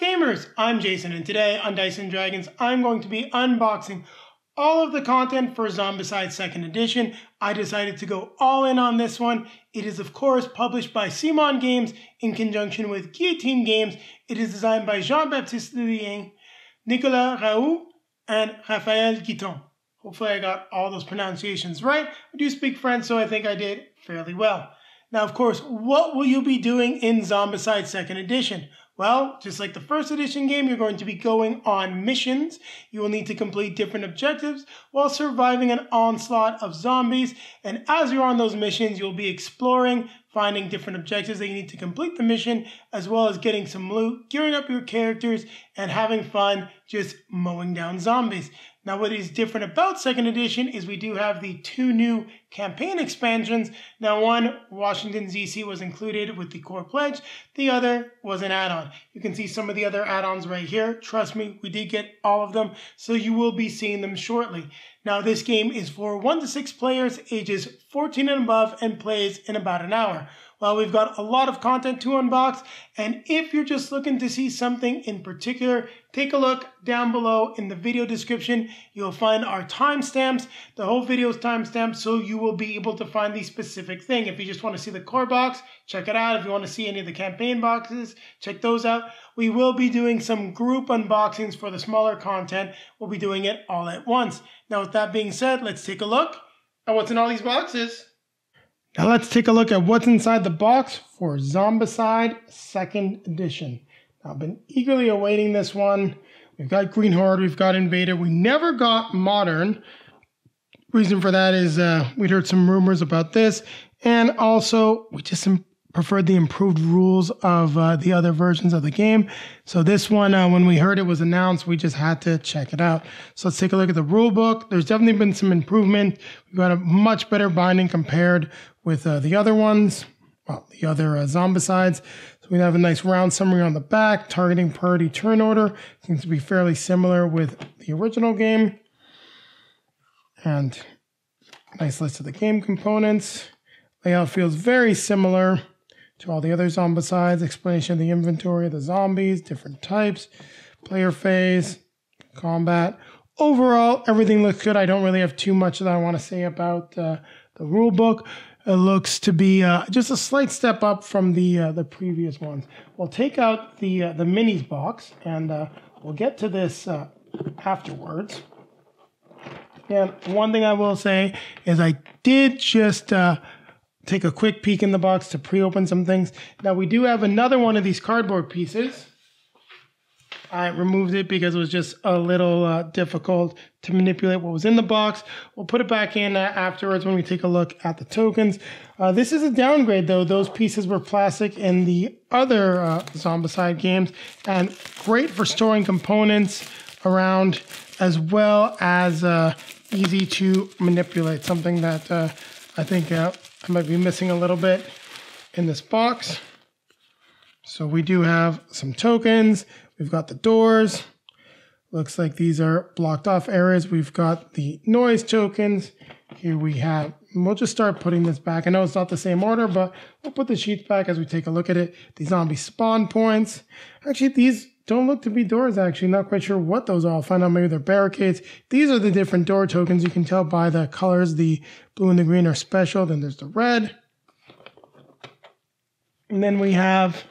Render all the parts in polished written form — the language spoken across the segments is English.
gamers? I'm Jason, and today on Dice and Dragons, I'm going to be unboxing all of the content for Zombicide 2nd Edition. I decided to go all in on this one. It is, of course, published by CMON Games in conjunction with Guillotine Games. It is designed by Jean-Baptiste Lullien, Nicolas Raoult, and Raphael Guitton. Hopefully I got all those pronunciations right. I do speak French, so I think I did fairly well. Now, of course, what will you be doing in Zombicide 2nd Edition? Well, just like the first edition game, you're going to be going on missions. You will need to complete different objectives while surviving an onslaught of zombies. And as you're on those missions, you'll be exploring, finding different objectives that you need to complete the mission, as well as getting some loot, gearing up your characters, and having fun just mowing down zombies. Now, what is different about 2nd Edition is we do have the two new campaign expansions. Now, one, Washington Z.C, was included with the core pledge. The other was an add-on. You can see some of the other add-ons right here. Trust me, we did get all of them, so you will be seeing them shortly. Now, this game is for 1 to 6 players, ages 14 and above, and plays in about an hour. Well, we've got a lot of content to unbox, and if you're just looking to see something in particular, take a look down below in the video description. You'll find our timestamps, the whole video's timestamp, so you will be able to find the specific thing. If you just want to see the core box, check it out. If you want to see any of the campaign boxes, check those out. We will be doing some group unboxings for the smaller content. We'll be doing it all at once. Now, with that being said, let's take a look at what's in all these boxes. Now let's take a look at what's inside the box for Zombicide 2nd Edition. I've been eagerly awaiting this one. We've got Green Horde, we've got Invader. We never got Modern. Reason for that is we'd heard some rumors about this. And also, we just preferred the improved rules of the other versions of the game. So this one, when we heard it was announced, we just had to check it out. So let's take a look at the rule book. There's definitely been some improvement. We've got a much better binding compared with the other ones, well, the other Zombicides. So we have a nice round summary on the back. Targeting priority turn order seems to be fairly similar with the original game. And nice list of the game components. Layout feels very similar to all the other Zombicides. Explanation of the inventory of the zombies, different types, player phase, combat. Overall, everything looks good. I don't really have too much that I want to say about the rule book. It looks to be just a slight step up from the previous ones. We'll take out the minis box, and we'll get to this afterwards. And one thing I will say is I did just take a quick peek in the box to pre-open some things. Now, we do have another one of these cardboard pieces. I removed it because it was just a little difficult to manipulate what was in the box. We'll put it back in afterwards when we take a look at the tokens. This is a downgrade, though. Those pieces were plastic in the other Zombicide games, and great for storing components around, as well as easy to manipulate, something that I think I might be missing a little bit in this box. So we do have some tokens. We've got the doors. Looks like these are blocked off areas. We've got the noise tokens. Here we have, we'll just start putting this back. I know it's not the same order, but we'll put the sheets back as we take a look at it. The zombie spawn points. Actually, these don't look to be doors, actually. Not quite sure what those are. I'll find out. Maybe they're barricades. These are the different door tokens. You can tell by the colors. The blue and the green are special. Then there's the red. And then we have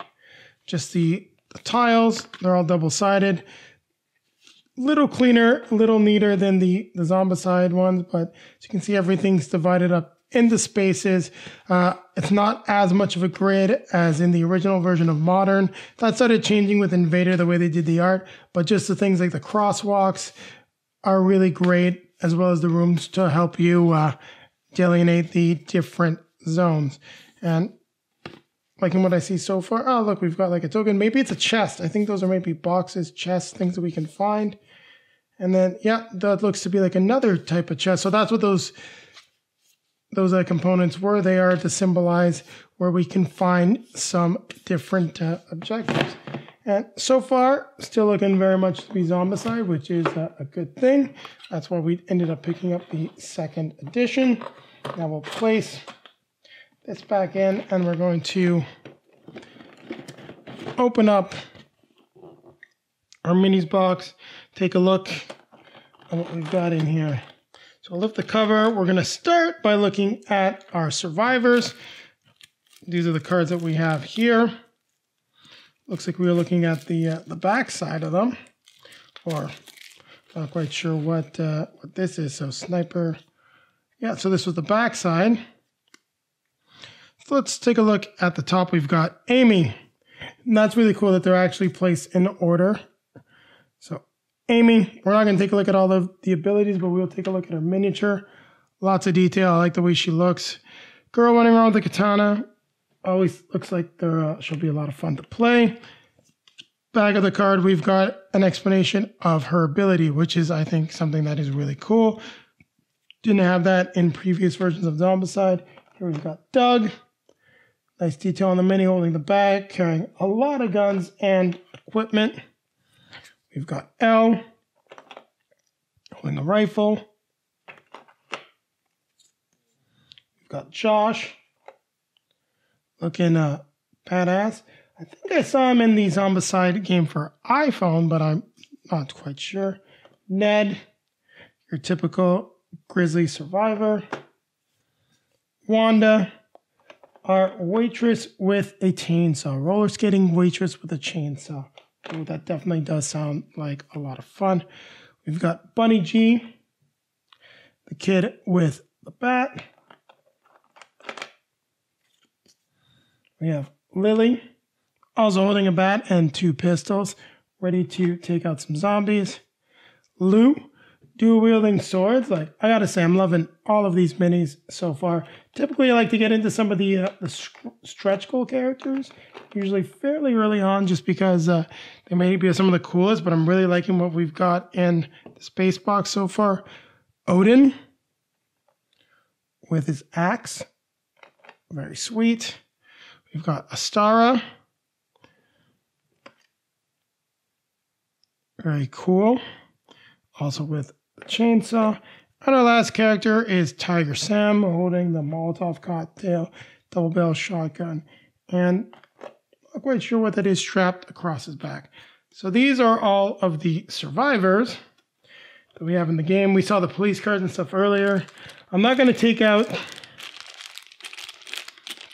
just the tiles. They're all double-sided. Little cleaner, little neater than the Zombicide ones. But as you can see, everything's divided up into spaces. It's not as much of a grid as in the original version of Modern. That started changing with Invader, the way they did the art, but just the things like the crosswalks are really great, as well as the rooms to help you delineate the different zones. And liking what I see so far. Oh, look, we've got like a token. Maybe it's a chest. I think those are maybe boxes, chests, things that we can find. And then, yeah, that looks to be like another type of chest. So that's what those components were. They are to symbolize where we can find some different objectives. And so far, still looking very much to be Zombicide, which is a good thing. That's why we ended up picking up the 2nd Edition. Now we'll place this back in, and we're going to open up our minis box. Take a look at what we've got in here. So I'll lift the cover. We're going to start by looking at our survivors. These are the cards that we have here. Looks like we are looking at the back side of them, or not quite sure what this is. So sniper, yeah. So this was the back side. So let's take a look at the top. We've got Amy. And that's really cool that they're actually placed in order. So Amy, we're not going to take a look at all of the abilities, but we'll take a look at her miniature. Lots of detail. I like the way she looks. Girl running around with the katana. Always looks like she'll be a lot of fun to play. Back of the card, we've got an explanation of her ability, which is, I think, something that is really cool. Didn't have that in previous versions of Zombicide. Here we've got Doug. Nice detail on the mini, holding the bag, carrying a lot of guns and equipment. We've got Elle, holding the rifle. We've got Josh, looking badass. I think I saw him in the Zombicide game for iPhone, but I'm not quite sure. Ned, your typical grizzly survivor. Wanda, our waitress with a chainsaw. Roller skating waitress with a chainsaw. Oh, that definitely does sound like a lot of fun. We've got Bunny G, the kid with the bat. We have Lily, also holding a bat and two pistols, ready to take out some zombies. Lou, dual-wielding swords. Like, I gotta say, I'm loving all of these minis so far. Typically, I like to get into some of the stretch goal characters, usually fairly early on, just because they may be some of the coolest, but I'm really liking what we've got in the space box so far. Odin with his axe. Very sweet. We've got Astara. Very cool. Also with the chainsaw. And our last character is Tiger Sam, holding the Molotov cocktail, double barrel shotgun, and not quite sure what that is strapped across his back. So these are all of the survivors that we have in the game. We saw the police cards and stuff earlier. I'm not going to take out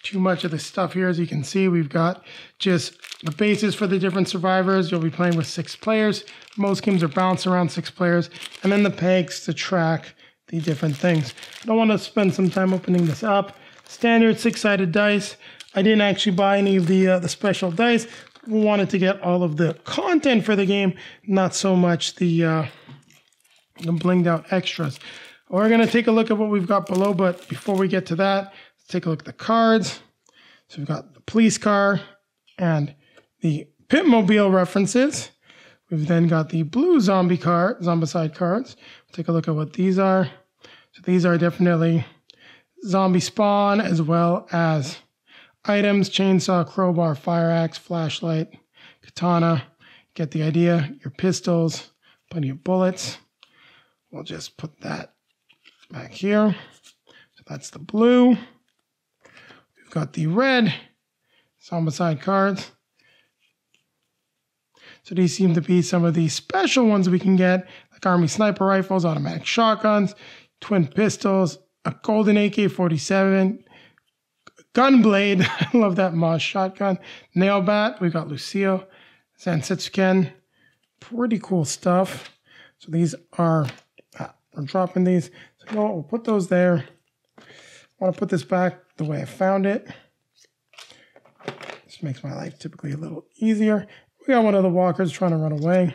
too much of the stuff here. As you can see, we've got just the bases for the different survivors. You'll be playing with 6 players. Most games are balanced around 6 players. And then the pegs to track the different things. I don't want to spend some time opening this up. Standard 6-sided dice. I didn't actually buy any of the special dice. We wanted to get all of the content for the game, not so much the blinged out extras. We're going to take a look at what we've got below, but before we get to that, let's take a look at the cards. So we've got the police car and the Pitmobile references. We've then got the blue zombie card, Zombicide cards. We'll take a look at what these are. So these are definitely zombie spawn, as well as items, chainsaw, crowbar, fire axe, flashlight, katana. Get the idea. Your pistols, plenty of bullets. We'll just put that back here. So that's the blue. We've got the red Zombicide cards. So these seem to be some of the special ones we can get, like army sniper rifles, automatic shotguns, twin pistols, a golden AK-47, gunblade, I love that Moss shotgun, nail bat, we've got Lucio, Zansetsuken, pretty cool stuff. So these are, we're dropping these, so you know what, we'll put those there. I want to put this back the way I found it. This makes my life typically a little easier. We got one of the walkers trying to run away.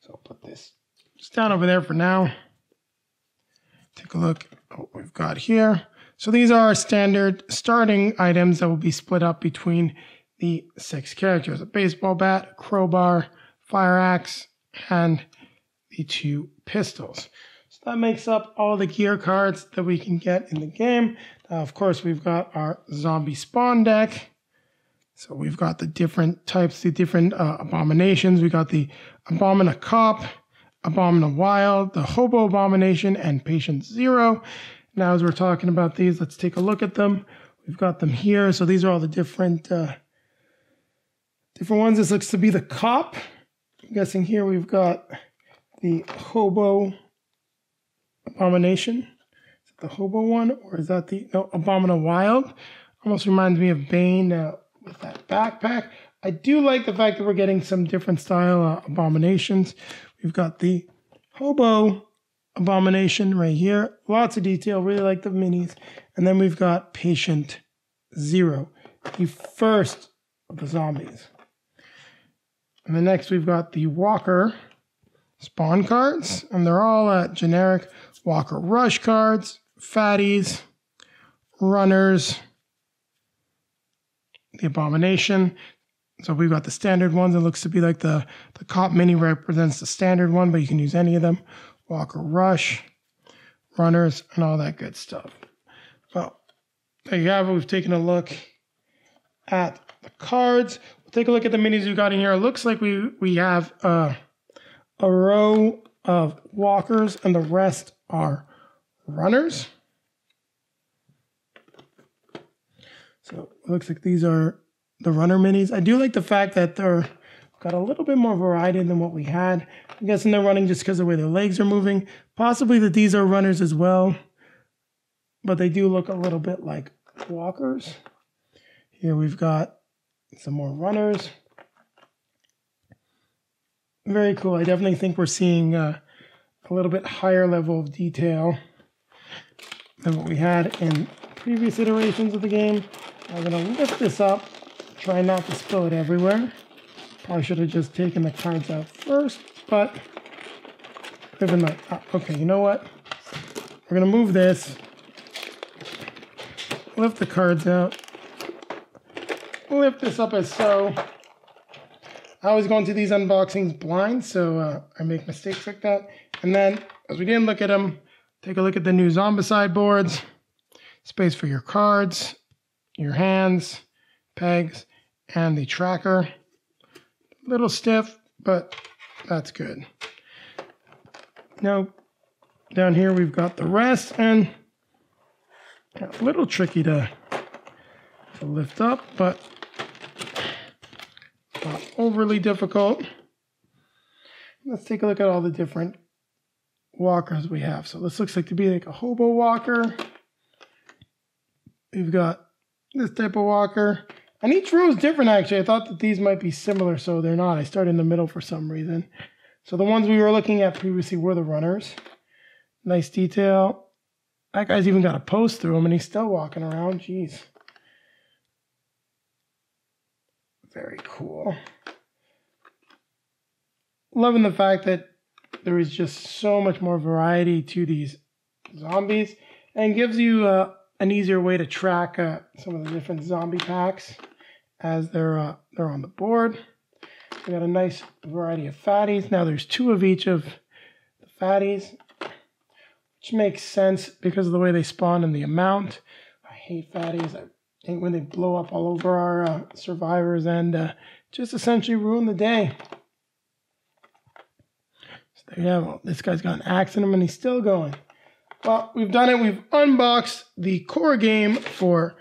So I'll put this just down over there for now. Take a look at what we've got here. So these are our standard starting items that will be split up between the 6 characters. A baseball bat, a crowbar, fire axe, and the 2 pistols. So that makes up all the gear cards that we can get in the game. Of course, we've got our zombie spawn deck. So we've got the different types, the different abominations. We got the Abomina Cop, Abomina Wild, the Hobo Abomination, and Patient Zero. Now, as we're talking about these, let's take a look at them. We've got them here. So these are all the different different ones. This looks to be the cop. I'm guessing here we've got the hobo abomination. Is it the hobo one, or is that the, no, Abomina Wild? Almost reminds me of Bane with that backpack. I do like the fact that we're getting some different style abominations. We've got the hobo abomination right here. Lots of detail, really like the minis. And then we've got Patient Zero, the first of the zombies. And then next we've got the Walker spawn cards, and they're all generic Walker rush cards, fatties, runners, the abomination. So we've got the standard ones. It looks to be like the cop mini represents the standard one, but you can use any of them. Walker rush, runners, and all that good stuff. Well, there you have it. We've taken a look at the cards. We'll take a look at the minis we've got in here. It looks like we have a row of walkers, and the rest are runners. So it looks like these are the runner minis. I do like the fact that they're got a little bit more variety than what we had. I'm guessing they're running just because of the way their legs are moving. Possibly that these are runners as well, but they do look a little bit like walkers. Here we've got some more runners. Very cool. I definitely think we're seeing a little bit higher level of detail than what we had in previous iterations of the game. I'm going to lift this up, try not to spill it everywhere. Probably should have just taken the cards out first, but they've been like, oh, okay, you know what? We're going to move this, lift the cards out, lift this up as so. I always go into these unboxings blind, so I make mistakes like that. And then, as we didn't look at them, take a look at the new Zombicide boards. Space for your cards, your hands, pegs, and the tracker. A little stiff, but that's good. Now, down here we've got the rest, and a little tricky to lift up, but not overly difficult. Let's take a look at all the different walkers we have. So this looks like to be like a hobo walker. We've got this type of walker, and each row is different. Actually, I thought that these might be similar, so they're not. I started in the middle for some reason. So the ones we were looking at previously were the runners. Nice detail. That guy's even got a post through him, and he's still walking around. Jeez. Very cool. Loving the fact that there is just so much more variety to these zombies, and gives you an easier way to track some of the different zombie packs as they're on the board. We got a nice variety of fatties. Now there's two of each of the fatties, which makes sense because of the way they spawn and the amount. I hate fatties. I think when they blow up all over our survivors and just essentially ruin the day. So there you have it. Well, this guy's got an axe in him and he's still going. Well, we've done it. We've unboxed the core game for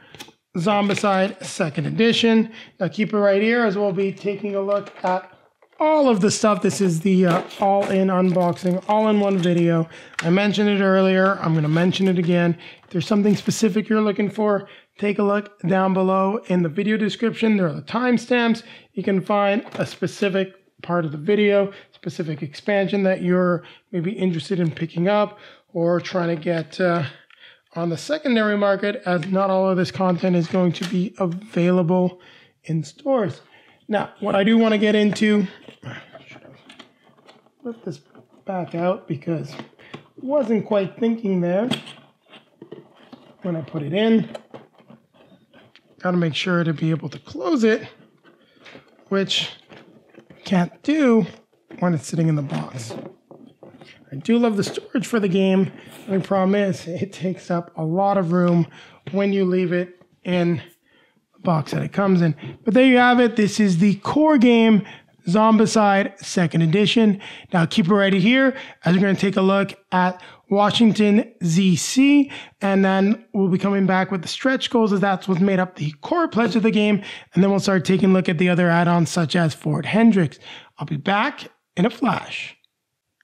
Zombicide 2nd Edition. Now keep it right here as we'll be taking a look at all of the stuff. This is the all-in unboxing, all-in-one video. I mentioned it earlier. I'm going to mention it again. If there's something specific you're looking for, take a look down below in the video description. There are the timestamps. You can find a specific part of the video, specific expansion that you're maybe interested in picking up or trying to get on the secondary market, as not all of this content is going to be available in stores. Now, what I do want to get into, should I flip this back out because I wasn't quite thinking there when I put it in. Got to make sure to be able to close it, which I can't do when it's sitting in the box. I do love the storage for the game. The only problem is it takes up a lot of room when you leave it in box that it comes in. But there you have it. This is the core game, Zombicide 2nd Edition. Now keep it right here as we're going to take a look at Washington Z.C, and then we'll be coming back with the stretch goals, as that's what's made up the core pledge of the game, and then we'll start taking a look at the other add-ons such as Fort Hendrix. I'll be back in a flash.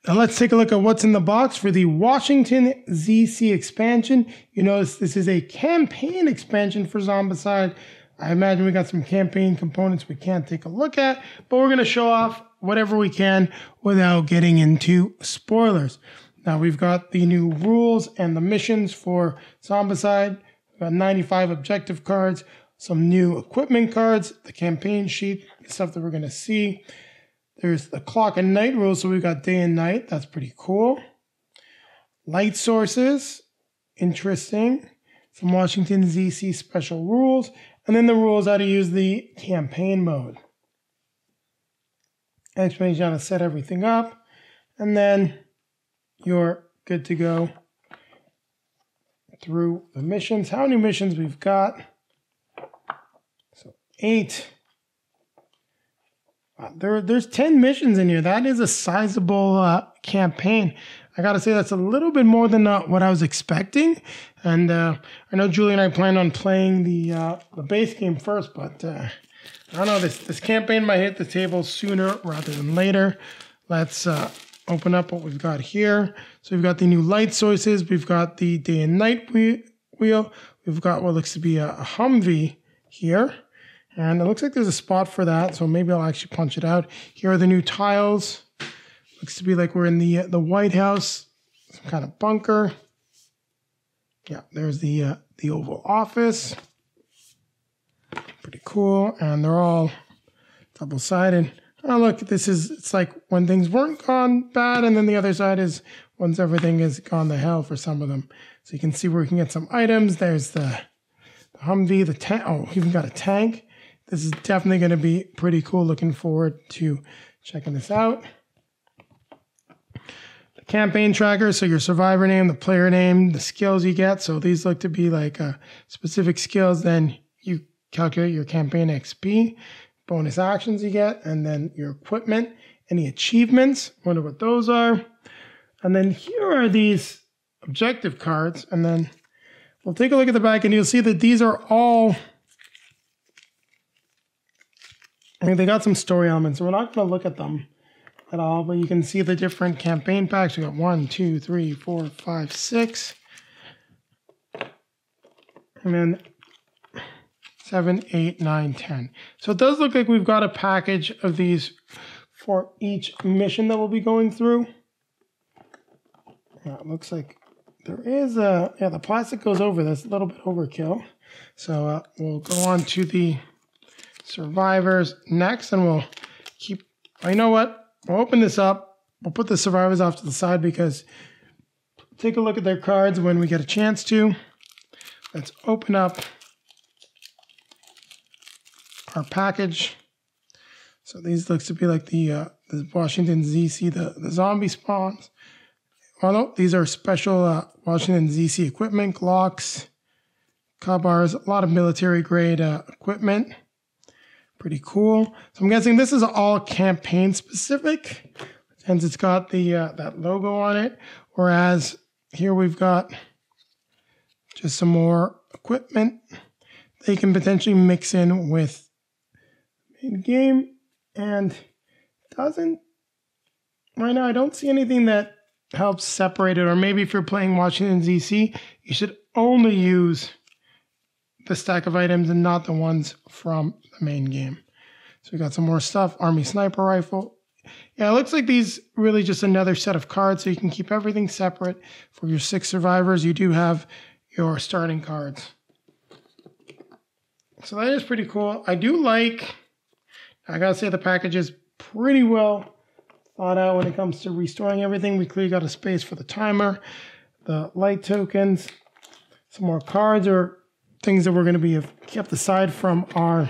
Now let's take a look at what's in the box for the Washington Z.C expansion. You notice this is a campaign expansion for Zombicide. I imagine we got some campaign components we can't take a look at, but we're going to show off whatever we can without getting into spoilers. Now we've got the new rules and the missions for Zombicide. We've got 95 objective cards, some new equipment cards, the campaign sheet, stuff that we're going to see. There's the clock and night rule, so we've got day and night. That's pretty cool. Light sources, interesting. Some Washington Z.C. special rules, and then the rules how to use the campaign mode. Explanation how to set everything up, and then you're good to go through the missions. How many missions we've got? So 8. Wow, there's 10 missions in here. That is a sizable campaign. I gotta say that's a little bit more than what I was expecting. And I know Julie and I planned on playing the base game first, but I don't know, this campaign might hit the table sooner rather than later. Let's open up what we've got here. So we've got the new light sources, we've got the day and night wheel, we've got what looks to be a Humvee here, and it looks like there's a spot for that, so maybe I'll actually punch it out. Here are the new tiles. Looks to be like we're in the White House, some kind of bunker. Yeah, there's the Oval Office. Pretty cool, and they're all double-sided. Oh, look, it's like when things weren't gone bad, and then the other side is once everything has gone to hell for some of them. So you can see where you can get some items. There's the Humvee, the tank. Oh, we even got a tank. This is definitely going to be pretty cool. Looking forward to checking this out. The campaign tracker, so your survivor name, the player name, the skills you get. So these look to be like specific skills. Then you calculate your campaign XP. Bonus actions you get, and then your equipment, any achievements, wonder what those are. And then here are these objective cards, and then we'll take a look at the back and you'll see that these are all, I mean, they got some story elements, so we're not going to look at them at all, but you can see the different campaign packs. We got 1, 2, 3, 4, 5, 6, and then 7, 8, 9, 10. So it does look like we've got a package of these for each mission that we'll be going through. Yeah, it looks like there is a, yeah, the plastic goes over this, a little bit overkill. So we'll go on to the survivors next, and we'll keep, you know what? We'll open this up. We'll put the survivors off to the side because take a look at their cards when we get a chance to. Let's open up our package. So these looks to be like the Washington Z.C, the zombie spawns. Oh no, these are special Washington Z.C equipment, Glocks, Kabars, a lot of military grade equipment. Pretty cool. So I'm guessing this is all campaign specific, since it's got the that logo on it. Whereas here we've got just some more equipment that you can potentially mix in with game, and doesn't right now I don't see anything that helps separate it. Or maybe if you're playing Washington Z.C, you should only use the stack of items and not the ones from the main game. So we got some more stuff. Army sniper rifle. Yeah, it looks like these really just another set of cards, so you can keep everything separate. For your 6 survivors, you do have your starting cards. So that is pretty cool. I do like, I gotta say the package is pretty well thought out when it comes to restoring everything. We clearly got a space for the timer, the light tokens, some more cards or things that we're going to be kept aside from our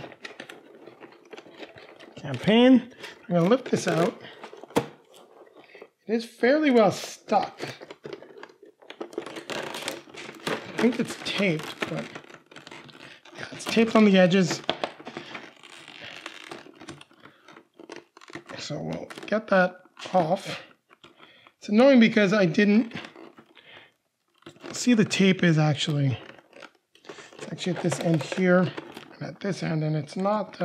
campaign. I'm going to lift this out. It is fairly well stuck. I think it's taped, but yeah, it's taped on the edges. So we'll get that off. It's annoying because I didn't see the tape is actually, it's actually at this end here and at this end, and it's not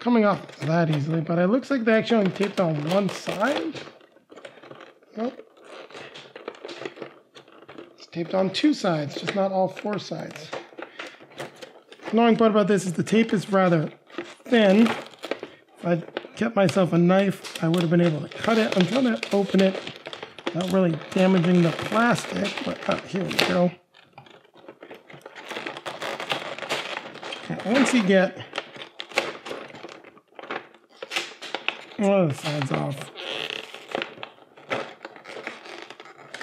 coming off that easily, but it looks like they actually only taped on one side. Nope. It's taped on two sides, just not all four sides. The annoying part about this is the tape is rather thin. If I kept myself a knife, I would have been able to cut it. I'm trying to open it without really damaging the plastic, but here we go. Okay, once you get one of the sides off,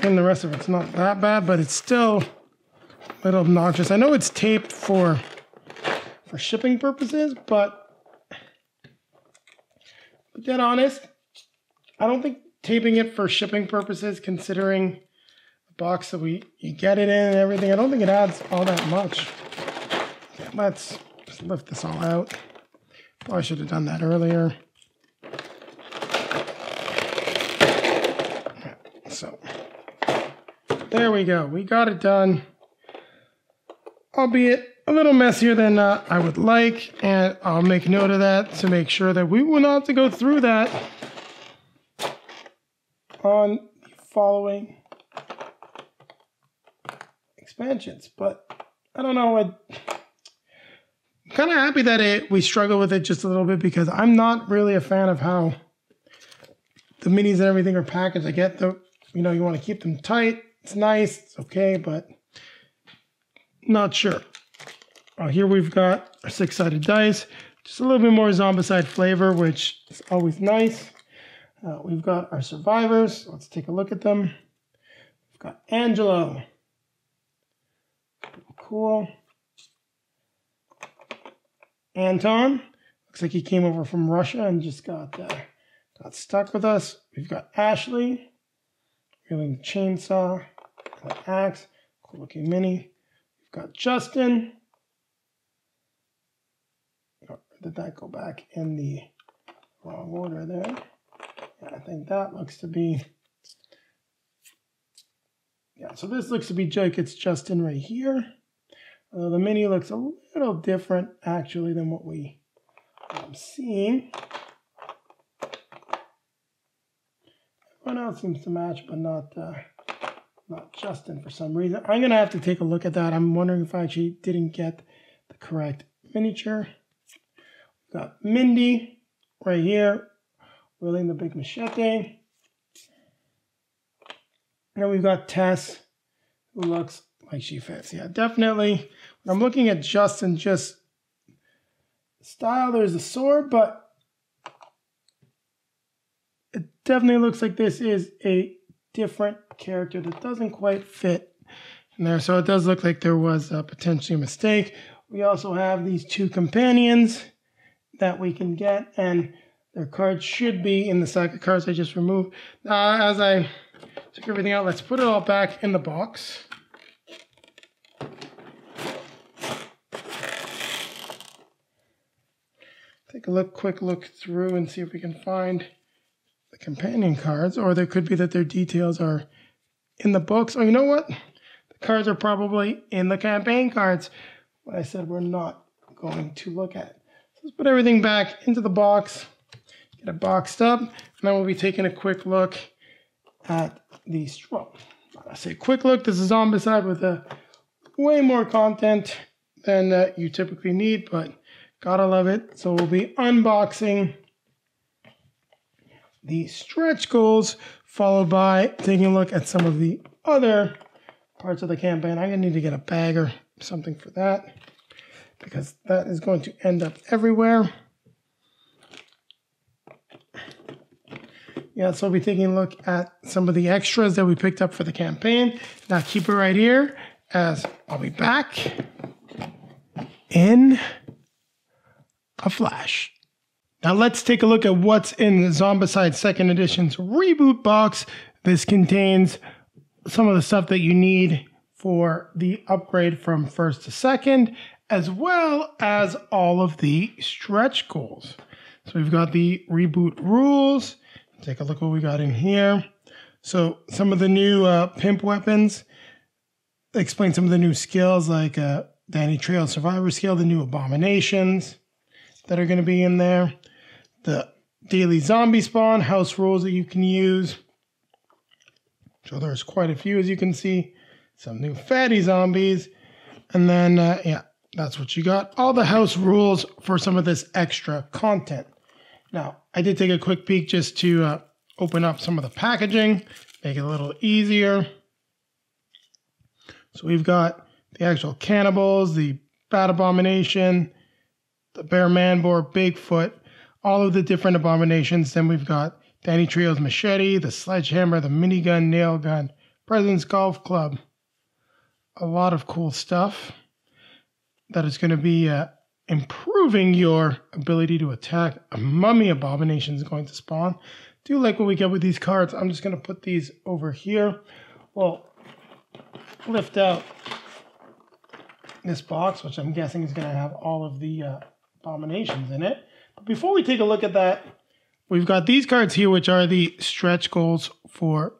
and the rest of it's not that bad, but it's still a little obnoxious. I know it's taped for shipping purposes, but to be honest, I don't think taping it for shipping purposes, considering the box that you get it in and everything, I don't think it adds all that much. Okay, let's just lift this all out. Probably should have done that earlier. So there we go. We got it done, albeit a little messier than I would like, and I'll make note of that to make sure that we will not have to go through that on the following expansions. But I don't know, I'm kind of happy that we struggle with it just a little bit, because I'm not really a fan of how the minis and everything are packaged. I get the, you know, you want to keep them tight. It's nice, it's okay, but not sure. Here we've got our six-sided dice. Just a little bit more Zombicide flavor, which is always nice. We've got our survivors. Let's take a look at them. We've got Angelo. Cool. Anton. Looks like he came over from Russia and just got stuck with us. We've got Ashley. Wielding the chainsaw, an axe, cool looking mini. We've got Justin. Oh, did that go back in the wrong order there? Yeah, I think that looks to be, yeah, so this looks to be Jake. It's Justin right here. The mini looks a little different actually than what we I'm seeing. Everyone else seems to match, but not Justin for some reason. I'm gonna have to take a look at that. I'm wondering if I actually didn't get the correct miniature. We've got Mindy right here, wielding the big machete. And we've got Tess, who looks like she fits. Yeah, definitely. When I'm looking at Justin, just style, there's a sword, but it definitely looks like this is a different character that doesn't quite fit in there. So it does look like there was potentially a mistake. We also have these two companions that we can get, and their cards should be in the stack of cards I just removed. As I took everything out, let's put it all back in the box. Take a look, quick look through and see if we can find the companion cards, or there could be that their details are in the books. Oh, you know what? The cards are probably in the campaign cards, but I said we're not going to look at it. So let's put everything back into the box, get it boxed up, and then we'll be taking a quick look at the straw. I say quick look, this is Zombicide with way more content than you typically need, but gotta love it. So we'll be unboxing the stretch goals, followed by taking a look at some of the other parts of the campaign. I'm gonna need to get a bag or something for that, because that is going to end up everywhere. Yeah, so we'll be taking a look at some of the extras that we picked up for the campaign. Now keep it right here, as I'll be back in a flash. Now let's take a look at what's in the Zombicide 2nd Edition's reboot box. This contains some of the stuff that you need for the upgrade from first to second, as well as all of the stretch goals. So we've got the reboot rules. Take a look what we got in here. So some of the new pimp weapons. Explain some of the new skills like Danny Trejo Survivor skill, the new abominations that are going to be in there. The daily zombie spawn, house rules that you can use. So there's quite a few as you can see. Some new fatty zombies. And then, yeah, that's what you got. All the house rules for some of this extra content. Now, I did take a quick peek just to open up some of the packaging, make it a little easier. So we've got the actual cannibals, the bat abomination, the bear manbore, Bigfoot, all of the different abominations. Then we've got Danny Trejo's machete, the sledgehammer, the minigun, nail gun, President's golf club. A lot of cool stuff that is going to be improving your ability to attack. A mummy abomination is going to spawn. Do you like what we get with these cards? I'm just going to put these over here. We'll lift out this box, which I'm guessing is going to have all of the abominations in it. But before we take a look at that, we've got these cards here, which are the stretch goals for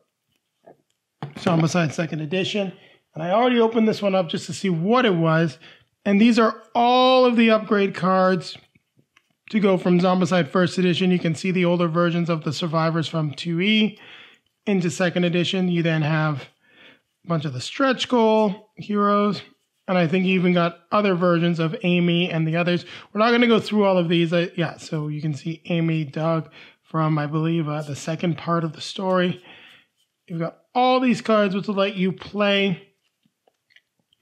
Zombicide 2nd Edition. And I already opened this one up just to see what it was. And these are all of the upgrade cards to go from Zombicide 1st Edition. You can see the older versions of the survivors from 2E into 2nd Edition. You then have a bunch of the stretch goal heroes. And I think you even got other versions of Amy and the others. We're not going to go through all of these. Yeah, so you can see Amy, Doug from, I believe, the second part of the story. You've got all these cards which will let you play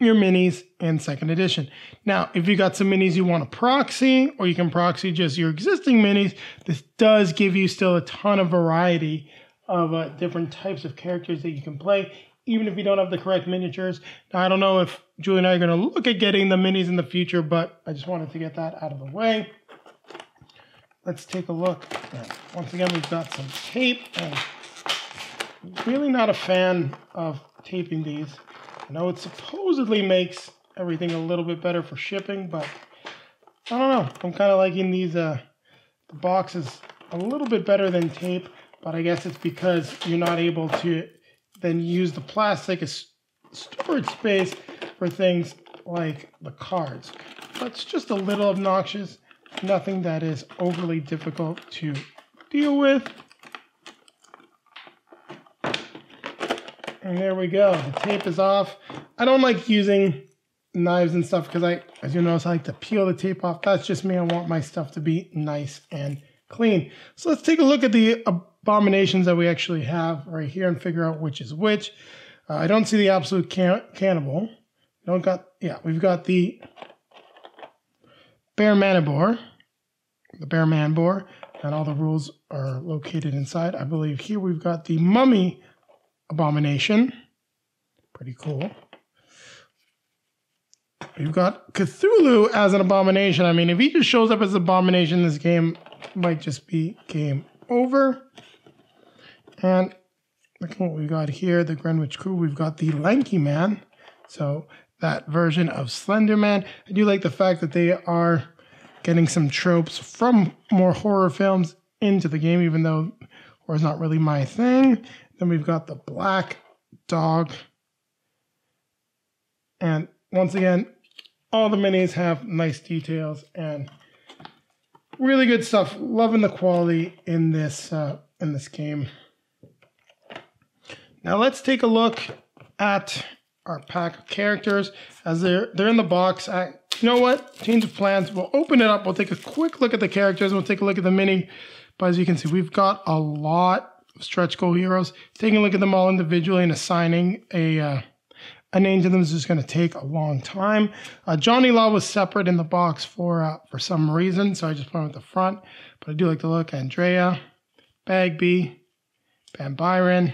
your minis in 2nd Edition. Now, if you got some minis you want to proxy, or you can proxy just your existing minis, this does give you still a ton of variety of different types of characters that you can play, even if you don't have the correct miniatures. Now, I don't know if Julie and I are going to look at getting the minis in the future, but I just wanted to get that out of the way. Let's take a look. Once again, we've got some tape, and really not a fan of taping these. I know it supposedly makes everything a little bit better for shipping, but I don't know. I'm kind of liking these the boxes a little bit better than tape, but I guess it's because you're not able to then use the plastic as storage space for things like the cards. That's just a little obnoxious. Nothing that is overly difficult to deal with. And there we go. The tape is off. I don't like using knives and stuff because I, as you notice, I like to peel the tape off. That's just me. I want my stuff to be nice and clean. So let's take a look at the abominations that we actually have right here and figure out which is which. I don't see the absolute cannibal. We've got the bear manbore, and all the rules are located inside. I believe here we've got the mummy abomination. Pretty cool. You've got Cthulhu as an abomination. I mean, if he just shows up as an abomination, this game might just be game over. And look at what we got here. The Greenwich Crew. We've got the Lanky Man. So that version of Slender Man. I do like the fact that they are getting some tropes from more horror films into the game, even though horror is not really my thing. Then we've got the black dog. And once again, all the minis have nice details and really good stuff. Loving the quality in this game. Now let's take a look at our pack of characters as they're in the box. You know what? Change of plans. We'll open it up. We'll take a quick look at the characters. We'll take a look at the mini. But as you can see, we've got a lot stretch goal heroes. Taking a look at them all individually and assigning a name to them is just going to take a long time. Johnny Law was separate in the box for some reason, so I just put him at the front. But I do like to look at Andrea, Bagby, Van Byron,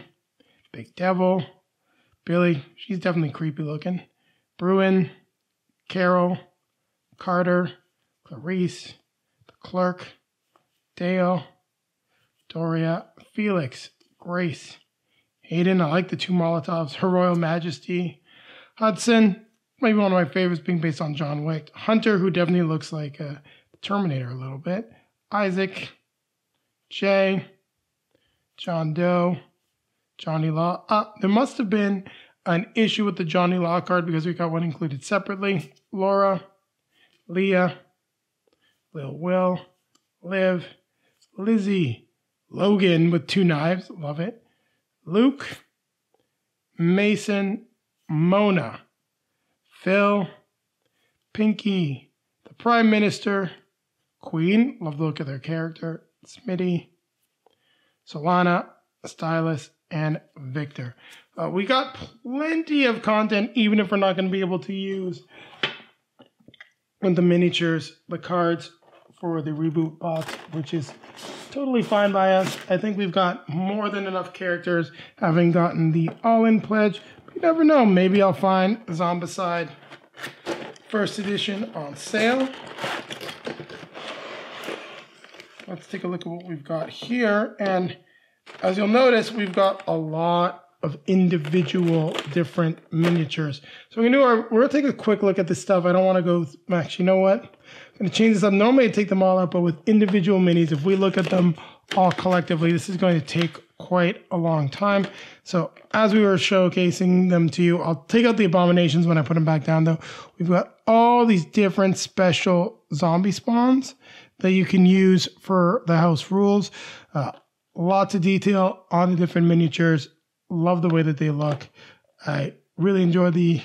Big Devil, Billy. She's definitely creepy looking. Bruin, Carol, Carter, Clarice, the Clerk, Dale, Doria, Felix, Grace, Hayden. I like the two Molotovs. Her Royal Majesty. Hudson, maybe one of my favorites being based on John Wick. Hunter, who definitely looks like a Terminator a little bit. Isaac, Jay, John Doe, Johnny Law. There must have been an issue with the Johnny Law card because we got one included separately. Laura, Leah, Lil Will, Liv, Lizzie, Logan with 2 knives. Love it. Luke, Mason, Mona, Phil, Pinky, the Prime Minister, Queen, love the look of their character, Smitty, Solana, Stylus, and Victor. We got plenty of content, even if we're not going to be able to use the miniatures, the cards for the reboot box, which is totally fine by us. I think we've got more than enough characters, having gotten the all-in pledge. But you never know, maybe I'll find Zombicide 1st Edition on sale. Let's take a look at what we've got here, and as you'll notice, we've got a lot of individual different miniatures. So we're gonna take a quick look at this stuff. I don't want to go, actually, you know what? I'm gonna change this up. Normally I take them all out, but with individual minis, if we look at them all collectively, this is going to take quite a long time. So as we were showcasing them to you, I'll take out the abominations when I put them back down though. We've got all these different special zombie spawns that you can use for the house rules. Lots of detail on the different miniatures. Love the way that they look. I really enjoy the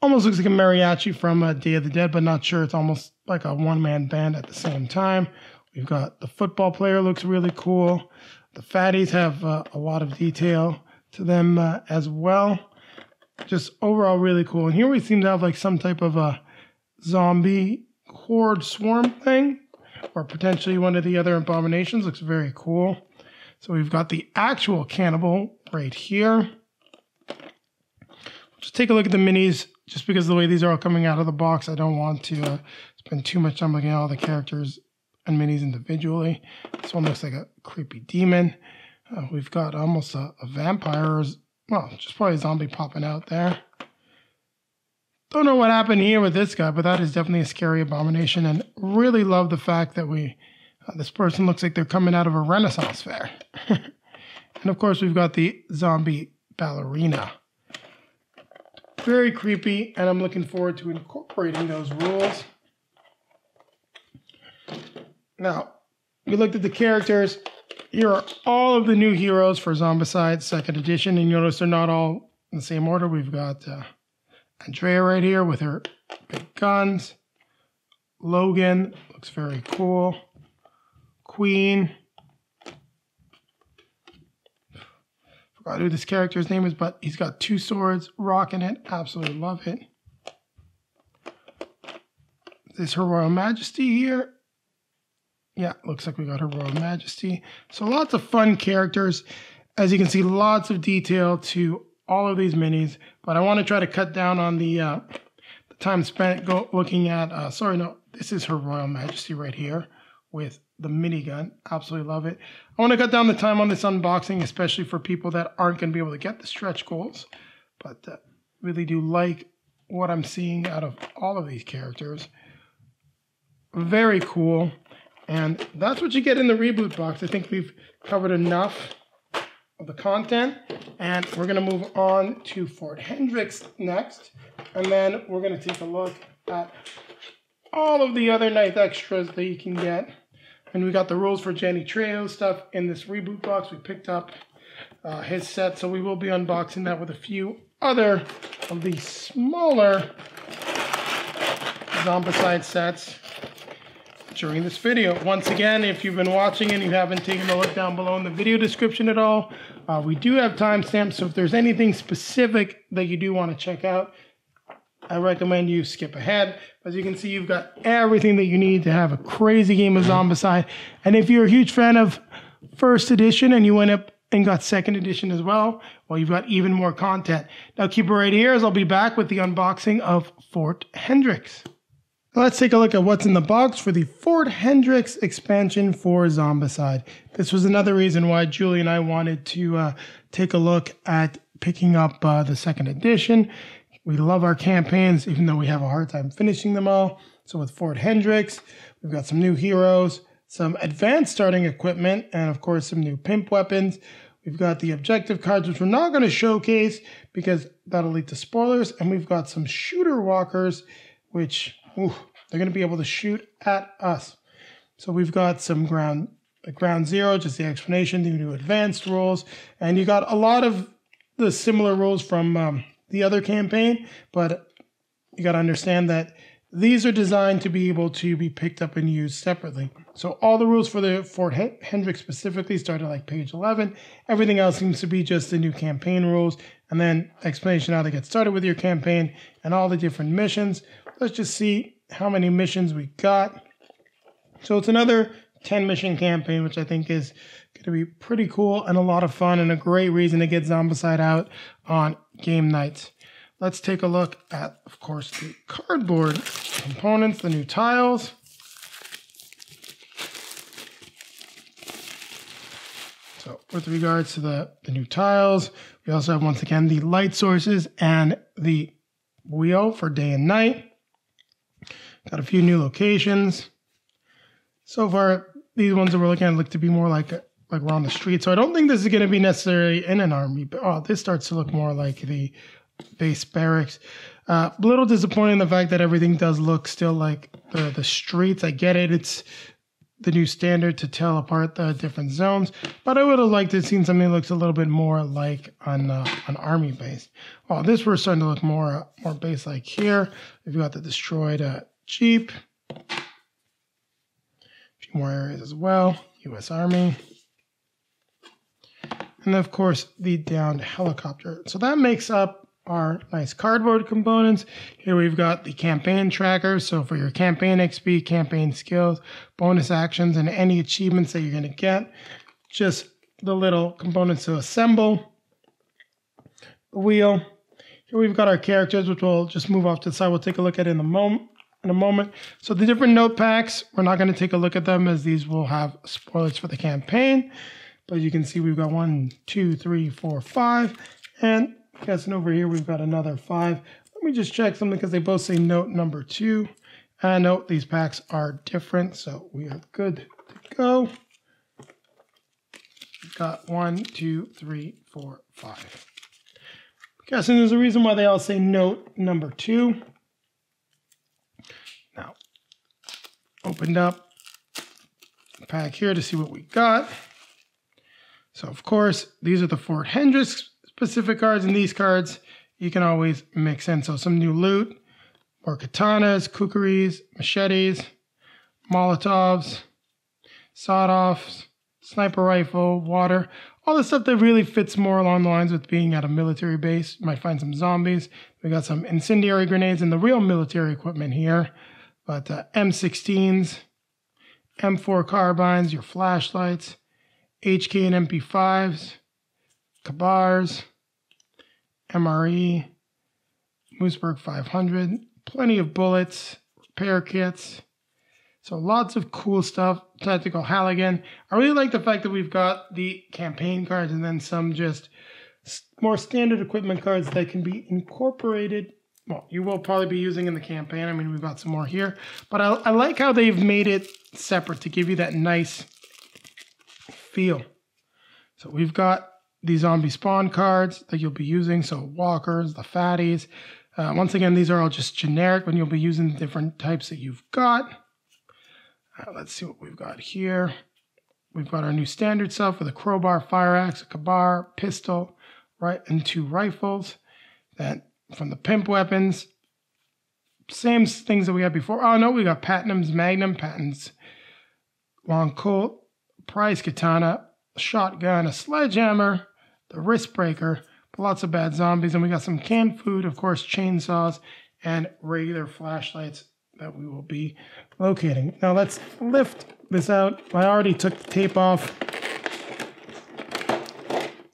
almost looks like a mariachi from Day of the Dead, but not sure. It's almost like a one-man band at the same time. We've got the football player, looks really cool. The fatties have a lot of detail to them as well. Just overall really cool. And here we seem to have like some type of a zombie horde swarm thing, or potentially one of the other abominations. Looks very cool. So we've got the actual cannibal right here. Just take a look at the minis, just because the way these are all coming out of the box, I don't want to spend too much time looking at all the characters and minis individually. This one looks like a creepy demon. We've got almost a vampire, well, just probably a zombie popping out there. Don't know what happened here with this guy, but that is definitely a scary abomination, and really love the fact that this person looks like they're coming out of a Renaissance fair. And of course, we've got the zombie ballerina. Very creepy, and I'm looking forward to incorporating those rules. Now, we looked at the characters. Here are all of the new heroes for Zombicide 2nd Edition, and you'll notice they're not all in the same order. We've got Andrea right here with her big guns. Logan looks very cool. Queen. Forgot who this character's name is, but he's got 2 swords, rocking it. Absolutely love it. Is this Her Royal Majesty here? Yeah, looks like we got Her Royal Majesty. So lots of fun characters. As you can see, lots of detail to all of these minis, but I want to try to cut down on the time spent looking at, this is Her Royal Majesty right here with the minigun. Absolutely love it. I want to cut down the time on this unboxing, especially for people that aren't going to be able to get the stretch goals, but really do like what I'm seeing out of all of these characters. Very cool. And that's what you get in the reboot box. I think we've covered enough of the content, and we're going to move on to Fort Hendrix next, and then we're going to take a look at all of the other nice extras that you can get. And we got the rules for Danny Trejo stuff in this reboot box. We picked up his set, so we will be unboxing that with a few other of the smaller Zombicide sets during this video. Once again, if you've been watching and you haven't taken a look down below in the video description at all, we do have timestamps, so if there's anything specific that you do want to check out, I recommend you skip ahead. As you can see, you've got everything that you need to have a crazy game of Zombicide. And if you're a huge fan of 1st Edition and you went up and got 2nd Edition as well, well, you've got even more content. Now keep it right here, as I'll be back with the unboxing of Fort Hendrix. Let's take a look at what's in the box for the Fort Hendrix expansion for Zombicide. This was another reason why Julie and I wanted to take a look at picking up the 2nd Edition. We love our campaigns, even though we have a hard time finishing them all. So with Fort Hendrix, we've got some new heroes, some advanced starting equipment, and of course some new pimp weapons. We've got the objective cards, which we're not going to showcase because that'll lead to spoilers. And we've got some shooter walkers, which they're going to be able to shoot at us. So we've got some ground zero, just the explanation, the new advanced rules. And you got a lot of the similar rules from the other campaign, but you got to understand that these are designed to be able to be picked up and used separately. So all the rules for the Fort Hendrix specifically start at like page 11. Everything else seems to be just the new campaign rules, and then explanation how to get started with your campaign and all the different missions. Let's just see how many missions we got. So it's another 10 mission campaign, which I think is going to be pretty cool and a lot of fun and a great reason to get Zombicide out on game nights. Let's take a look at, of course, the cardboard components, the new tiles. So with regards to the new tiles, we also have, once again, the light sources and the wheel for day and night. Got a few new locations. So far, these ones that we're looking at look to be more like we're on the street. So I don't think this is going to be necessarily in an army, but this starts to look more like the base barracks. A little disappointing in the fact that everything does look still like the streets. I get it. It's the new standard to tell apart the different zones, but I would have liked to have seen something that looks a little bit more like an army base. Oh, this we're starting to look more base like here. We've got the destroyed Jeep. A few more areas as well. U.S. Army. And of course, the downed helicopter. So that makes up our nice cardboard components. Here we've got the campaign tracker. So for your campaign XP, campaign skills, bonus actions, and any achievements that you're going to get. Just the little components to assemble. The wheel. Here we've got our characters, which we'll just move off to the side. We'll take a look at in a moment. So the different note packs, we're not going to take a look at them as these will have spoilers for the campaign. But you can see we've got 1, 2, 3, 4, 5. And guessing over here we've got another 5. Let me just check something because they both say note number 2. And I know these packs are different, so we are good to go. We've got 1, 2, 3, 4, 5. Guessing there's a reason why they all say note number 2. Now, opened up the pack here to see what we got. So of course, these are the Fort Hendrix specific cards, and these cards you can always mix in. So some new loot, more katanas, kukris, machetes, molotovs, sawed-offs, sniper rifle, water, all the stuff that really fits more along the lines with being at a military base. You might find some zombies. We got some incendiary grenades and the real military equipment here, but M16s, M4 carbines, your flashlights, HK and MP5s, Kabars, MRE, Mooseberg 500, plenty of bullets, repair kits. So lots of cool stuff. Tactical Halligan. I really like the fact that we've got the campaign cards and then some just more standard equipment cards that can be incorporated. Well, you will probably be using in the campaign. I mean, we've got some more here. But I like how they've made it separate to give you that nice feel. So we've got the zombie spawn cards that you'll be using, so walkers, the fatties. Once again, these are all just generic when you'll be using the different types that you've got. Let's see what we've got here. We've got our new standard stuff with a crowbar, fire axe, a kabar, pistol, right, and 2 rifles. Then from the pimp weapons, same things that we had before. Oh no, we got Platinum's Magnum, Patton's Long Colt, Prize Katana, shotgun, a sledgehammer, the wrist breaker, but lots of bad zombies, and we got some canned food, of course, chainsaws, and regular flashlights that we will be locating. Now let's lift this out. I already took the tape off.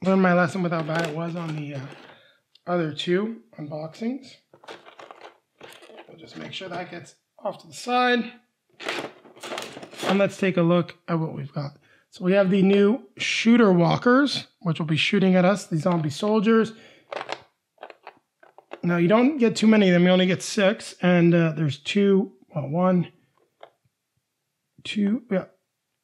Learned my lesson with how bad it was on the other 2 unboxings. We'll just make sure that gets off to the side. And let's take a look at what we've got. So we have the new shooter walkers, which will be shooting at us, the zombie soldiers. Now you don't get too many of them, you only get 6, and there's 2 One, two. Yeah.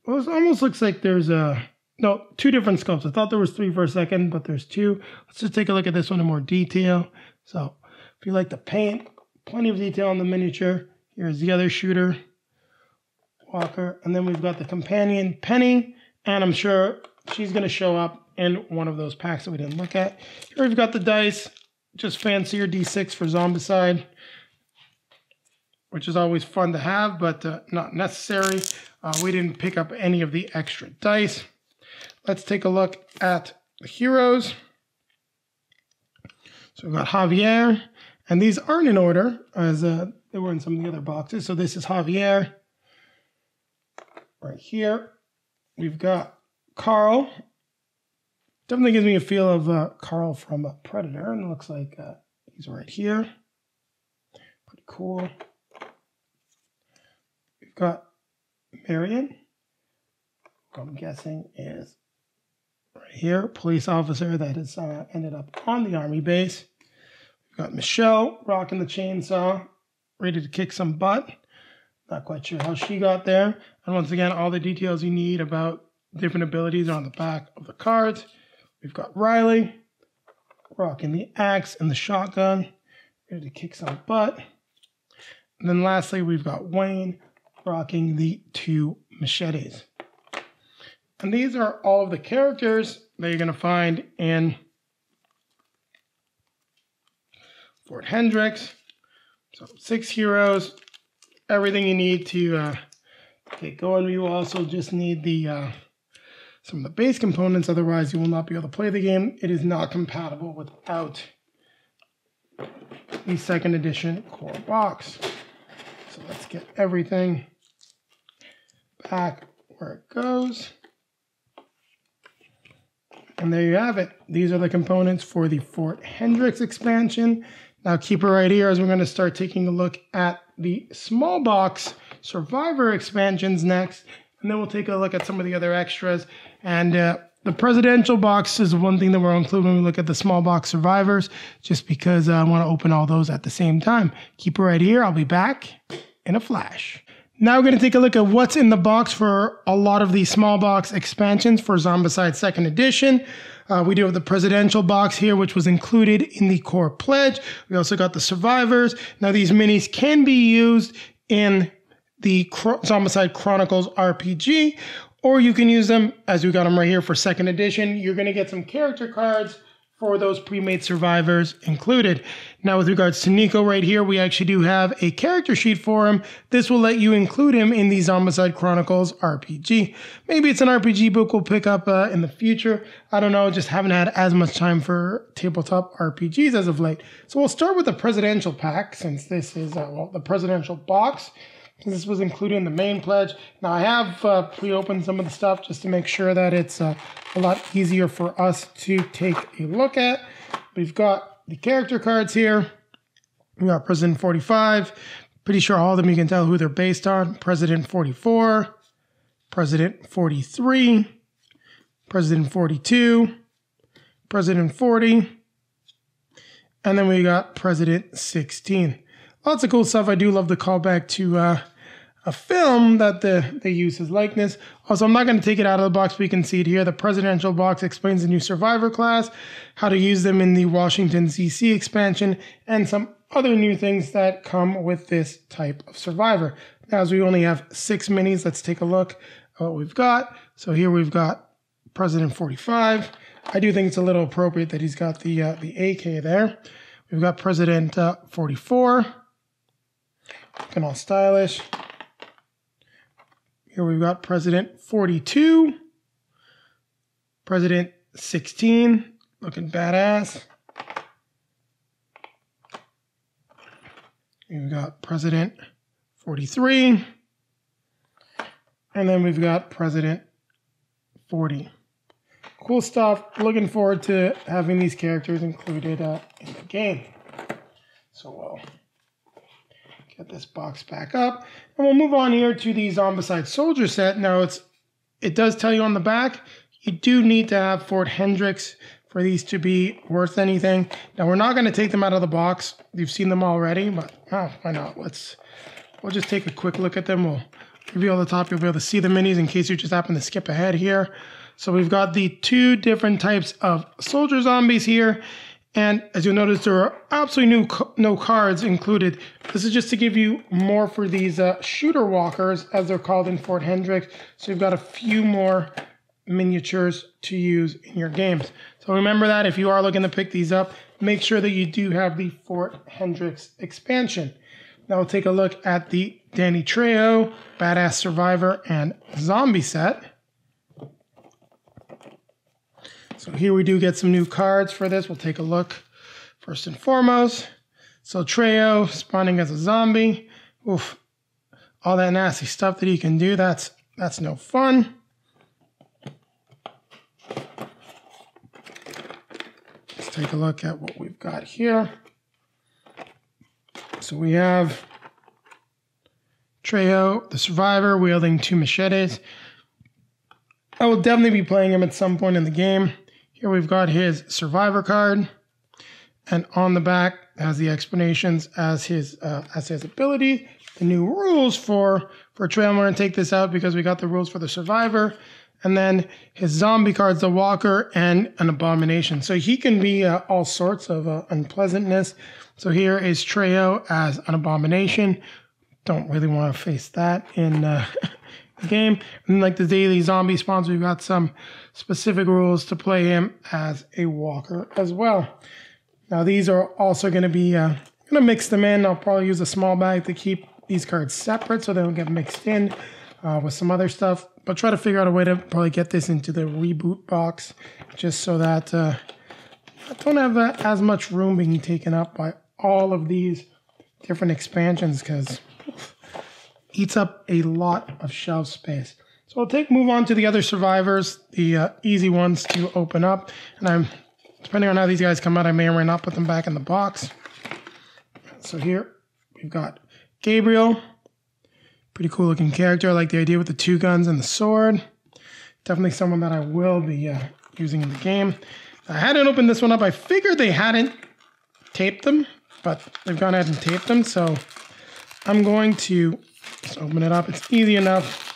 Well, it almost looks like there's a... No, two different sculpts. I thought there was three for a second, but there's two. Let's just take a look at this one in more detail. So if you like the paint, plenty of detail on the miniature. Here's the other shooter, Walker. And then we've got the companion, Penny. And I'm sure she's going to show up in one of those packs that we didn't look at. Here we've got the dice. Just fancier D6 for Zombicide, which is always fun to have, but not necessary. We didn't pick up any of the extra dice. Let's take a look at the heroes. So we've got Javier, and these aren't in order, as they were in some of the other boxes. So this is Javier right here. We've got Carl. Definitely gives me a feel of Carl from Predator, and it looks like he's right here. Pretty cool. We've got Marion, who I'm guessing is right here, police officer that has ended up on the army base. We've got Michelle rocking the chainsaw, ready to kick some butt. Not quite sure how she got there. And once again, all the details you need about different abilities are on the back of the cards. We've got Riley rocking the axe and the shotgun, ready to kick some butt. And then lastly, we've got Wayne rocking the two machetes. And these are all of the characters that you're going to find in Fort Hendrix. So 6 heroes, everything you need to get going. You also just need the some of the base components, otherwise you will not be able to play the game. It is not compatible without the 2nd edition core box. So let's get everything back where it goes. And there you have it. These are the components for the Fort Hendrix expansion. Now keep it right here as we're going to start taking a look at the small box Survivor expansions next. And then we'll take a look at some of the other extras. And the presidential box is one thing that we'll include when we look at the small box Survivors, just because I want to open all those at the same time. Keep it right here. I'll be back in a flash. Now we're going to take a look at what's in the box for a lot of the small box expansions for Zombicide 2nd Edition. We do have the presidential box here, which was included in the core pledge. We also got the survivors. Now these minis can be used in the Zombicide Chronicles RPG, or you can use them as we got them right here for 2nd Edition. You're going to get some character cards for those pre-made survivors included. Now with regards to Nico right here, we actually do have a character sheet for him. This will let you include him in the Zombicide Chronicles RPG. Maybe it's an RPG book we'll pick up in the future. I don't know, just haven't had as much time for tabletop RPGs as of late. So we'll start with the presidential pack, since this is, well, the presidential box. This was included in the main pledge. Now I have pre-opened some of the stuff just to make sure that it's a lot easier for us to take a look at. We've got the character cards here. We got President 45. Pretty sure all of them you can tell who they're based on. President 44, President 43, President 42, President 40, and then we got President 16. Lots of cool stuff. I do love the callback to a film that they use his likeness. Also, I'm not going to take it out of the box, but you can see it here. The presidential box explains the new survivor class, how to use them in the Washington Z.C expansion, and some other new things that come with this type of survivor. Now, as we only have 6 minis, let's take a look at what we've got. So here we've got President 45. I do think it's a little appropriate that he's got the AK there. We've got President 44. Looking all stylish. Here we've got President 42, President 16, looking badass. We've got President 43, and then we've got President 40. Cool stuff. Looking forward to having these characters included in the game. So well. Get this box back up, and we'll move on here to the Zombicide Soldier set. Now it does tell you on the back you do need to have Fort Hendrix for these to be worth anything. Now we're not going to take them out of the box. You've seen them already, but why not? Let's We'll just take a quick look at them. We'll reveal the top. You'll be able to see the minis in case you just happen to skip ahead here. So we've got the two different types of soldier zombies here. And as you'll notice, there are absolutely no cards included. This is just to give you more for these shooter walkers, as they're called in Fort Hendrix. So you've got a few more miniatures to use in your games. So remember that if you are looking to pick these up, make sure that you do have the Fort Hendrix expansion. Now we'll take a look at the Danny Trejo, Badass Survivor, and Zombie set. So here we do get some new cards for this. We'll take a look first and foremost. So Trejo spawning as a zombie. Oof. All that nasty stuff that he can do. That's no fun. Let's take a look at what we've got here. So we have Trejo, the survivor, wielding two machetes. I will definitely be playing him at some point in the game. Here we've got his survivor card, and on the back has the explanations as his ability, the new rules for Trejo. I'm going to take this out because we got the rules for the survivor, and then his zombie cards, the walker, and an abomination. So he can be all sorts of unpleasantness. So here is Trejo as an abomination. Don't really want to face that in the game. And like the daily zombie spawns, we've got some specific rules to play him as a walker as well. Now these are also going to be going to mix them in. I'll probably use a small bag to keep these cards separate so they don't get mixed in with some other stuff, but try to figure out a way to probably get this into the reboot box just so that I don't have as much room being taken up by all of these different expansions, because eats up a lot of shelf space. So I'll move on to the other survivors, the easy ones to open up. And depending on how these guys come out, I may or may not put them back in the box. So here we've got Gabriel. Pretty cool looking character. I like the idea with the two guns and the sword. Definitely someone that I will be using in the game. I hadn't opened this one up. I figured they hadn't taped them, but they've gone ahead and taped them. So I'm going to just open it up. It's easy enough.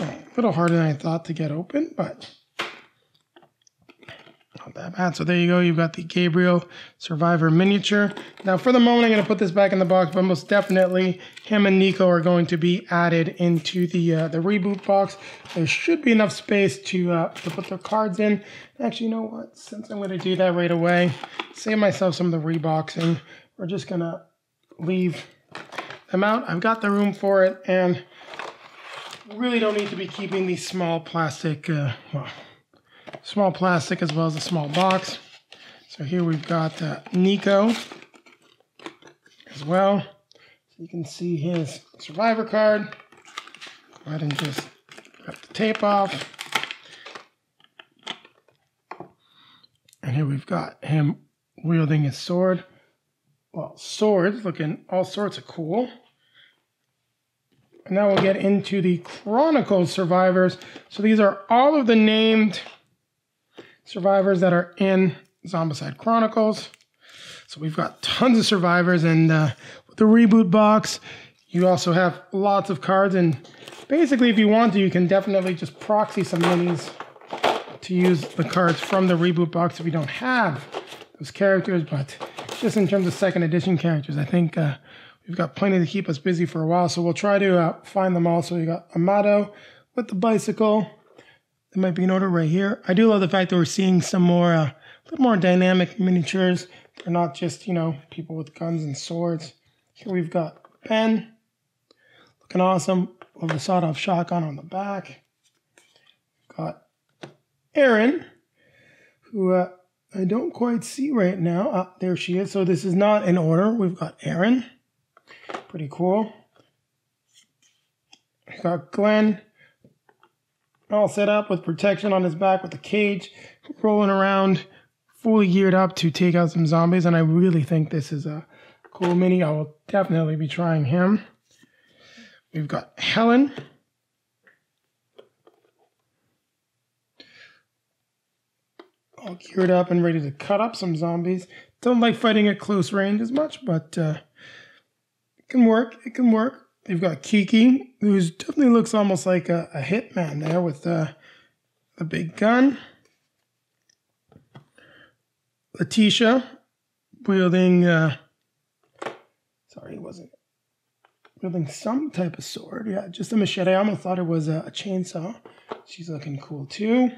A little harder than I thought to get open, but not that bad. So there you go. You've got the Gabriel Survivor miniature. Now for the moment, I'm going to put this back in the box, but most definitely him and Nico are going to be added into the reboot box. There should be enough space to put their cards in. Actually, you know what? Since I'm going to do that right away, save myself some of the reboxing. We're just going to leave them out. I've got the room for it, and really don't need to be keeping these small plastic, small plastic as well as a small box. So here we've got Nico as well. So you can see his survivor card. Go ahead and just rip the tape off. And here we've got him wielding his sword. Well, swords looking all sorts of cool. And now we'll get into the Chronicles survivors. So these are all of the named survivors that are in Zombicide Chronicles. So we've got tons of survivors, and with the reboot box, you also have lots of cards. And basically, if you want to, you can definitely just proxy some minis to use the cards from the reboot box if you don't have those characters. But just in terms of second edition characters, I think we've got plenty to keep us busy for a while, so we'll try to find them all. So we got Amado with the bicycle. There might be an order right here. I do love the fact that we're seeing some more, a little more dynamic miniatures. They're not just, you know, people with guns and swords. Here we've got Ben, looking awesome with a sawed-off shotgun on the back. We've got Aaron, who I don't quite see right now. Ah, there she is. So this is not in order. We've got Aaron. Pretty cool. We've got Glenn. All set up with protection on his back with a cage. Rolling around. Fully geared up to take out some zombies. And I really think this is a cool mini. I will definitely be trying him. We've got Helen. All geared up and ready to cut up some zombies. Don't like fighting at close range as much, but It can work. It can work. They've got Kiki, who definitely looks almost like a hitman there with a big gun. Letitia, wielding, sorry, it wasn't, wielding some type of sword. Yeah, just a machete. I almost thought it was a chainsaw. She's looking cool too.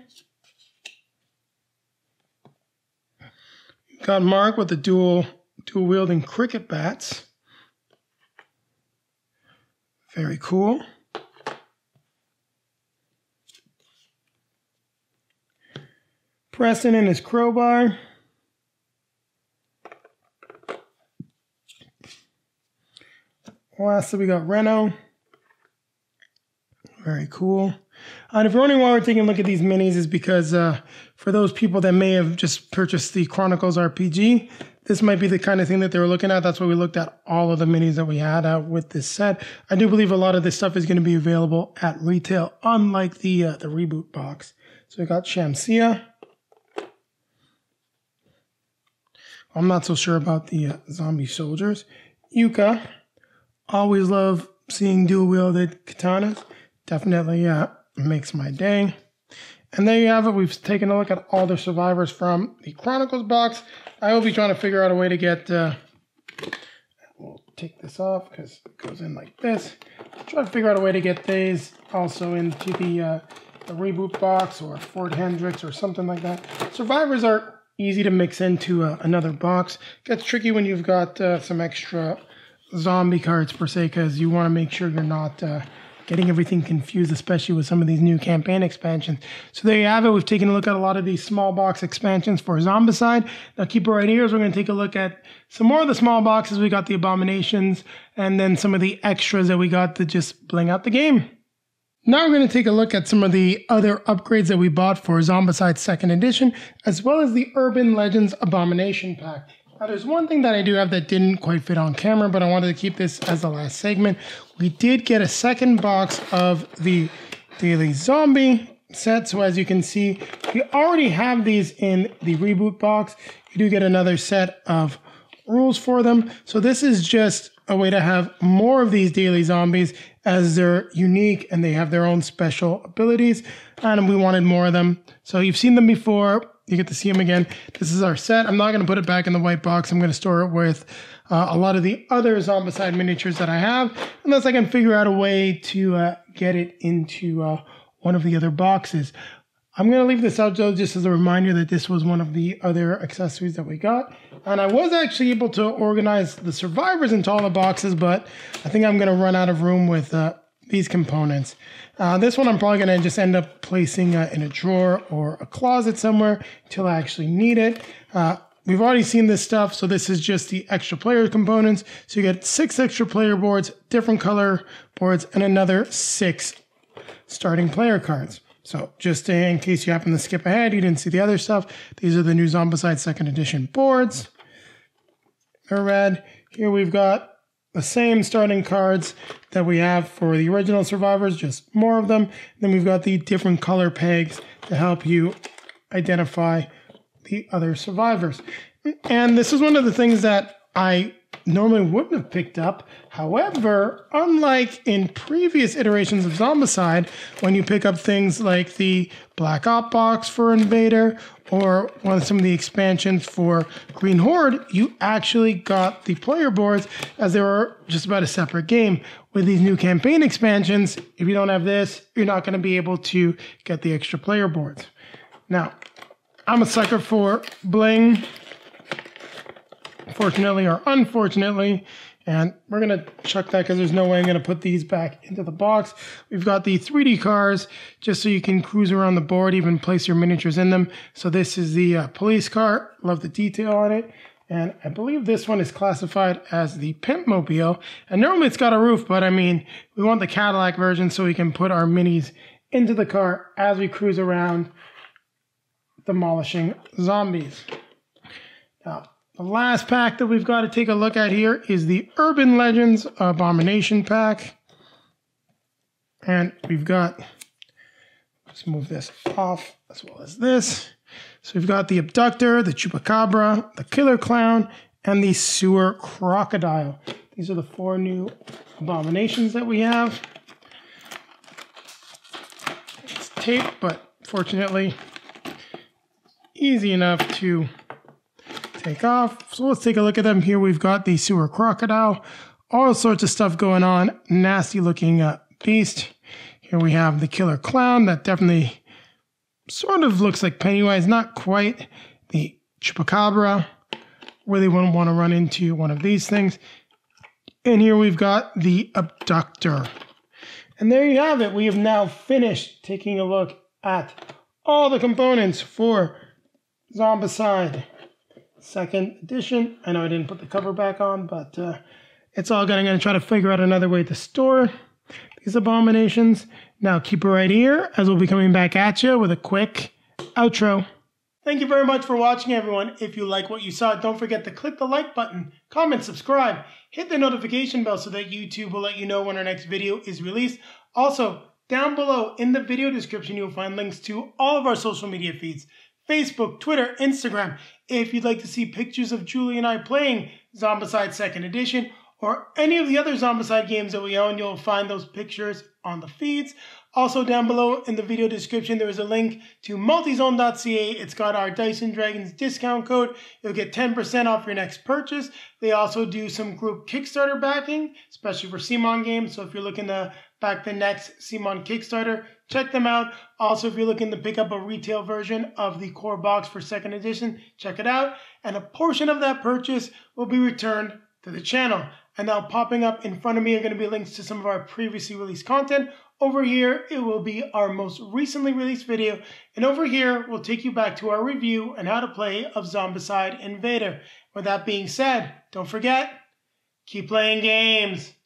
Got Mark with the dual wielding cricket bats. Very cool. Preston and his crowbar. Lastly, we got Reno. Very cool. And if you're wondering why we're taking a look at these minis, is because for those people that may have just purchased the Chronicles RPG, this might be the kind of thing that they were looking at. That's why we looked at all of the minis that we had out with this set. I do believe a lot of this stuff is going to be available at retail, unlike the reboot box. So we got Shamsia. I'm not so sure about the zombie soldiers. Yuka. Always love seeing dual-wielded katanas. Definitely makes my day. And there you have it. We've taken a look at all the survivors from the Chronicles box. I will be trying to figure out a way to get... we'll take this off because it goes in like this. Try to figure out a way to get these also into the reboot box or Fort Hendrix or something like that. Survivors are easy to mix into another box. Gets tricky when you've got some extra zombie cards per se, because you want to make sure you're not... getting everything confused, especially with some of these new campaign expansions. So there you have it. We've taken a look at a lot of these small box expansions for Zombicide. Now keep it right here as we're going to take a look at some more of the small boxes. We got the Abominations and then some of the extras that we got to just bling out the game. Now we're going to take a look at some of the other upgrades that we bought for Zombicide 2nd Edition, as well as the Urban Legends Abomination Pack. Now, there's one thing that I do have that didn't quite fit on camera, but I wanted to keep this as the last segment. We did get a second box of the Daily Zombie set. So as you can see, we already have these in the reboot box. You do get another set of rules for them. So this is just a way to have more of these Daily Zombies, as they're unique and they have their own special abilities. And we wanted more of them. So you've seen them before. You get to see them again. This is our set. I'm not going to put it back in the white box. I'm going to store it with a lot of the other Zombicide miniatures that I have, unless I can figure out a way to get it into one of the other boxes. I'm going to leave this out, though, just as a reminder that this was one of the other accessories that we got. And I was actually able to organize the survivors into all the boxes, but I think I'm going to run out of room with these components. This one I'm probably going to just end up placing in a drawer or a closet somewhere until I actually need it. We've already seen this stuff, so this is just the extra player components. So you get 6 extra player boards, different color boards, and another 6 starting player cards. So just in case you happen to skip ahead, you didn't see the other stuff, these are the new Zombicide 2nd Edition boards. They're red. Here we've got the same starting cards that we have for the original survivors, just more of them. Then we've got the different color pegs to help you identify the other survivors. And this is one of the things that I normally wouldn't have picked up. However, unlike in previous iterations of Zombicide, when you pick up things like the Black Op box for Invader, or one of some of the expansions for Green Horde, you actually got the player boards, as they were just about a separate game. With these new campaign expansions, if you don't have this, you're not going to be able to get the extra player boards. Now, I'm a sucker for bling, fortunately or unfortunately, and we're going to chuck that because there's no way I'm going to put these back into the box. We've got the 3D cars, just so you can cruise around the board, even place your miniatures in them. So this is the police car. Love the detail on it. And I believe this one is classified as the Pimp Mobile. And normally it's got a roof, but I mean, we want the Cadillac version so we can put our minis into the car as we cruise around demolishing zombies. Now, the last pack that we've got to take a look at here is the Urban Legends Abomination Pack. And we've got, let's move this off as well as this. So we've got the Abductor, the Chupacabra, the Killer Clown, and the Sewer Crocodile. These are the four new abominations that we have. It's tape, but fortunately easy enough to take off. So let's take a look at them. Here we've got the sewer crocodile, all sorts of stuff going on. Nasty looking beast. Here we have the killer clown that definitely sort of looks like Pennywise, not quite. The chupacabra. Really wouldn't want to run into one of these things. And here we've got the abductor. And there you have it. We have now finished taking a look at all the components for Zombicide 2nd Edition. I know I didn't put the cover back on, but it's all good. I'm going to try to figure out another way to store these abominations. Now keep it right here, as we'll be coming back at you with a quick outro. Thank you very much for watching, everyone. If you like what you saw, don't forget to click the like button, comment, subscribe, hit the notification bell so that YouTube will let you know when our next video is released. Also, down below in the video description, you'll find links to all of our social media feeds, Facebook, Twitter, Instagram. If you'd like to see pictures of Julie and I playing Zombicide 2nd Edition or any of the other Zombicide games that we own, you'll find those pictures on the feeds. Also, down below in the video description, there is a link to multizone.ca. It's got our Dice and Dragons discount code. You'll get 10% off your next purchase. They also do some group Kickstarter backing, especially for CMON Games. So if you're looking to back the next CMON Kickstarter, check them out. Also, if you're looking to pick up a retail version of the core box for 2nd Edition, check it out. And a portion of that purchase will be returned to the channel. And now popping up in front of me are going to be links to some of our previously released content. Over here, it will be our most recently released video, and over here, we'll take you back to our review and how to play of Zombicide Invader. With that being said, don't forget, keep playing games!